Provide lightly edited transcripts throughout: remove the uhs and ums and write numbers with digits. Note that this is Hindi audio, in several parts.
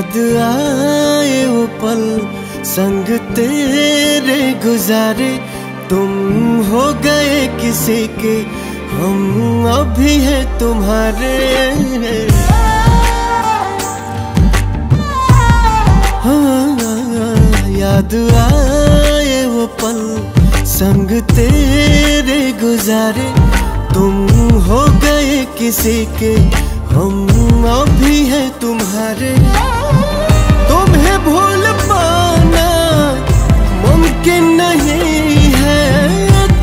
याद आए वो पल संग तेरे गुजारे, तुम हो गए किसी के, हम अभी हैं तुम्हारे। याद आए वो पल संग तेरे गुजारे, तुम हो गए किसी के, हम अभी हैं तुम्हारे। तुम्हें भूल पाना मुमकिन नहीं है,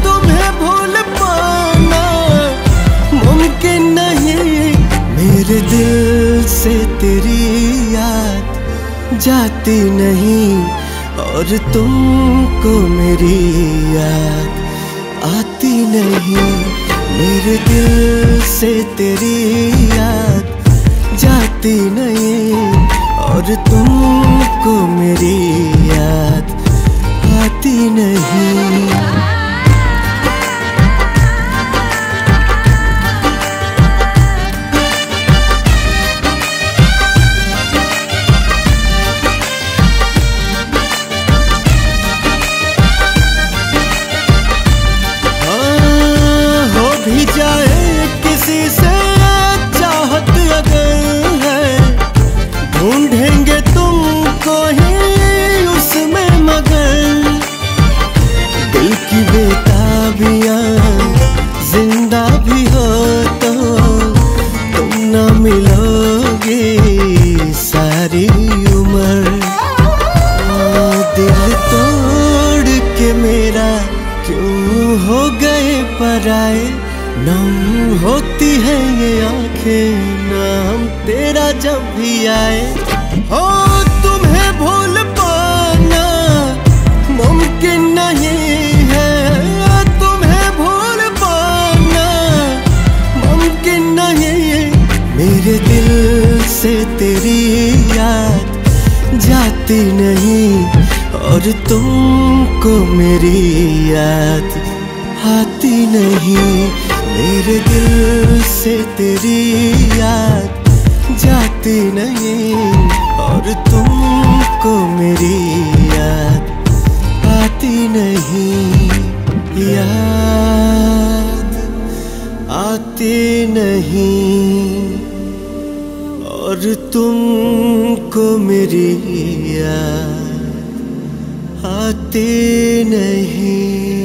तुम्हें भूल पाना मुमकिन नहीं। मेरे दिल से तेरी याद जाती नहीं, और तुमको मेरी याद आती नहीं। मेरे दिल से तेरी याद जाती नहीं, और तुमको मेरी याद आती नहीं। जिंदा भी हो तो तुम न मिलोगे सारी उम्र। दिल तोड़ के मेरा क्यों हो गए पराए, नम होती है ये आंखें नाम तेरा जब भी आए। हो तुम्हें भूल पाना मुमकिन नहीं, तेरी याद जाती नहीं, और तुमको मेरी याद आती नहीं। मेरे दिल से तेरी याद जाती नहीं, और तुमको मेरी याद आती नहीं, याद आती नहीं, और तुमको मेरी याद आती नहीं।